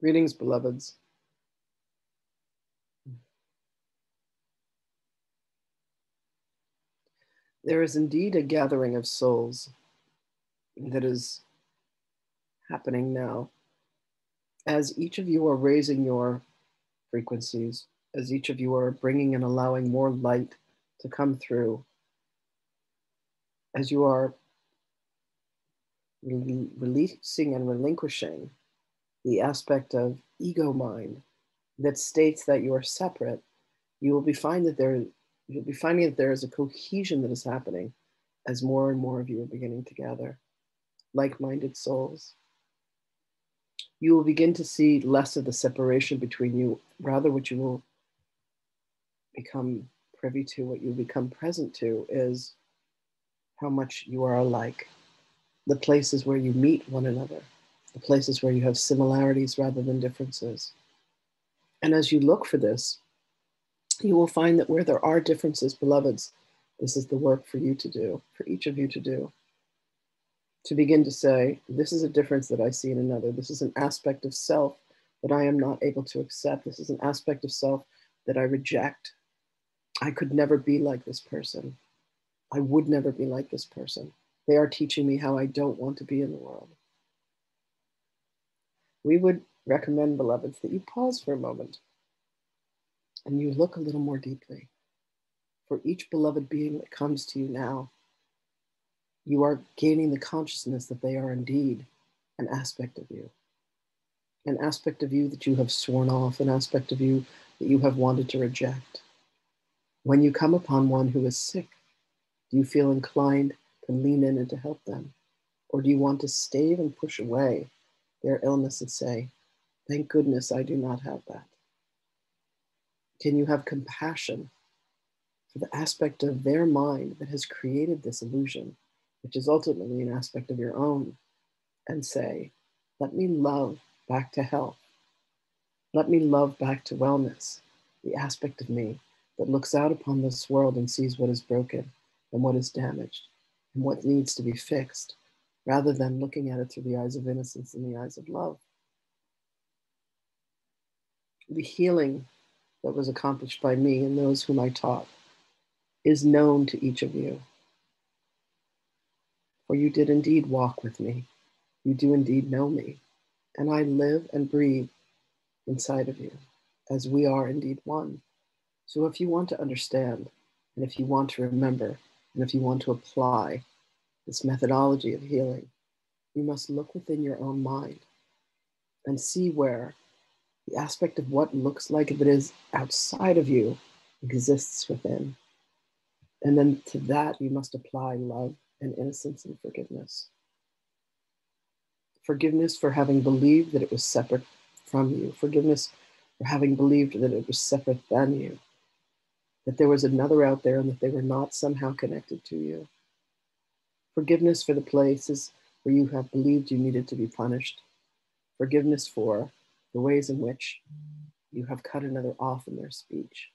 Greetings, beloveds. There is indeed a gathering of souls that is happening now. As each of you are raising your frequencies, as each of you are bringing and allowing more light to come through, as you are releasing and relinquishing the aspect of ego mind that states that you are separate, you'll be finding that there is a cohesion that is happening as more and more of you are beginning to gather, like-minded souls. You will begin to see less of the separation between you, rather what you will become privy to, what you become present to is how much you are alike, the places where you meet one another, the places where you have similarities rather than differences. And as you look for this, you will find that where there are differences, beloveds, this is the work for you to do, for each of you to do. To begin to say, this is a difference that I see in another. This is an aspect of self that I am not able to accept. This is an aspect of self that I reject. I could never be like this person. I would never be like this person. They are teaching me how I don't want to be in the world. We would recommend, beloveds, that you pause for a moment and you look a little more deeply. For each beloved being that comes to you now, you are gaining the consciousness that they are indeed an aspect of you. An aspect of you that you have sworn off, an aspect of you that you have wanted to reject. When you come upon one who is sick, do you feel inclined to lean in and to help them? Or do you want to stave and push away their illness and say, thank goodness I do not have that? Can you have compassion for the aspect of their mind that has created this illusion, which is ultimately an aspect of your own, and say, let me love back to health. Let me love back to wellness, the aspect of me that looks out upon this world and sees what is broken and what is damaged and what needs to be fixed, rather than looking at it through the eyes of innocence and the eyes of love. The healing that was accomplished by me and those whom I taught is known to each of you. For you did indeed walk with me. You do indeed know me. And I live and breathe inside of you, as we are indeed one. So if you want to understand, and if you want to remember, and if you want to apply this methodology of healing, you must look within your own mind and see where the aspect of what looks like it is outside of you exists within. And then to that, you must apply love and innocence and forgiveness. Forgiveness for having believed that it was separate from you. Forgiveness for having believed that it was separate than you. That there was another out there and that they were not somehow connected to you. Forgiveness for the places where you have believed you needed to be punished. Forgiveness for the ways in which you have cut another off in their speech.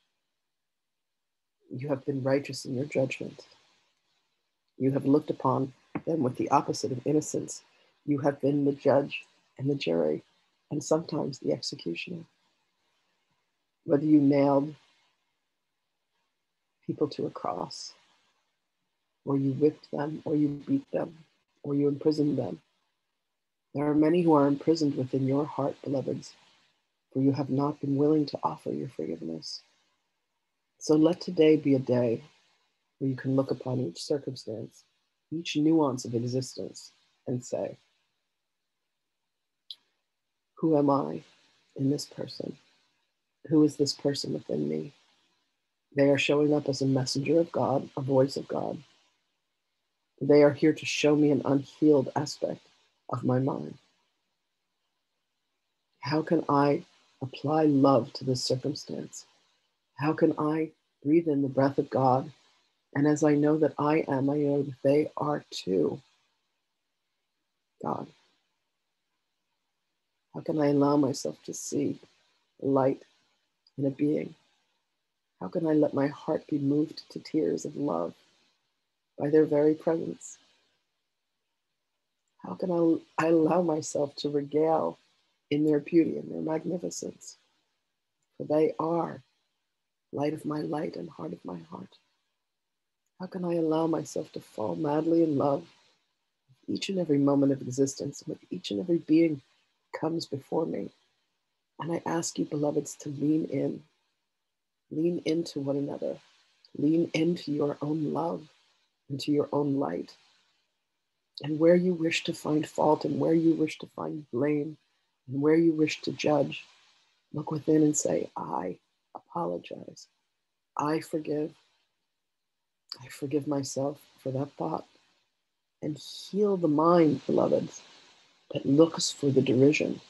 You have been righteous in your judgment. You have looked upon them with the opposite of innocence. You have been the judge and the jury, and sometimes the executioner. Whether you nailed people to a cross, or you whipped them, or you beat them, or you imprisoned them. There are many who are imprisoned within your heart, beloveds, for you have not been willing to offer your forgiveness. So let today be a day where you can look upon each circumstance, each nuance of existence, and say, who am I in this person? Who is this person within me? They are showing up as a messenger of God, a voice of God. They are here to show me an unhealed aspect of my mind. How can I apply love to this circumstance? How can I breathe in the breath of God? And as I know that I am, I know that they are too. God. How can I allow myself to see the light in a being? How can I let my heart be moved to tears of love by their very presence? How can I allow myself to regale in their beauty and their magnificence. For they are light of my light and heart of my heart. How can I allow myself to fall madly in love with each and every moment of existence, with each and every being that comes before me? And I ask you, beloveds, to lean in. Lean into one another. Lean into your own love, into your own light. And where you wish to find fault, and where you wish to find blame, and where you wish to judge, look within and say, I apologize. I forgive. I forgive myself for that thought. And heal the mind, beloveds, that looks for the derision.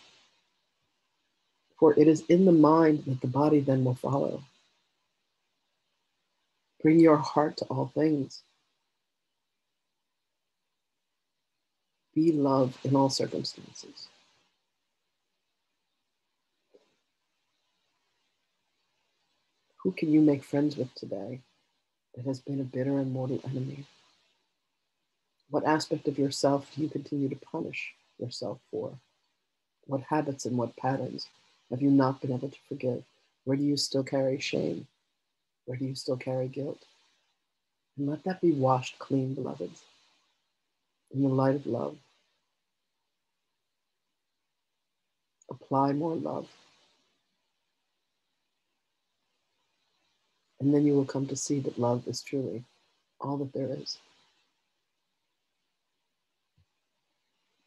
For it is in the mind that the body then will follow. Bring your heart to all things. Be love in all circumstances. Who can you make friends with today that has been a bitter and mortal enemy? What aspect of yourself do you continue to punish yourself for? What habits and what patterns have you not been able to forgive? Where do you still carry shame? Where do you still carry guilt? And let that be washed clean, beloveds, in the light of love. Apply more love. And then you will come to see that love is truly all that there is.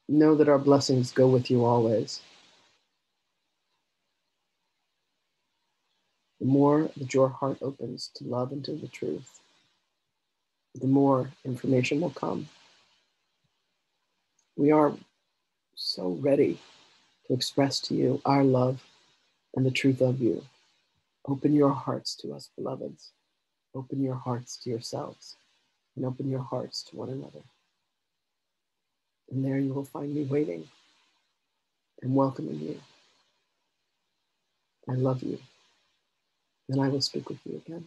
Know that our blessings go with you always. The more that your heart opens to love and to the truth, the more information will come. We are so ready to express to you our love and the truth of you. Open your hearts to us, beloveds. Open your hearts to yourselves, and open your hearts to one another. And there you will find me waiting and welcoming you. I love you. Then I will speak with you again.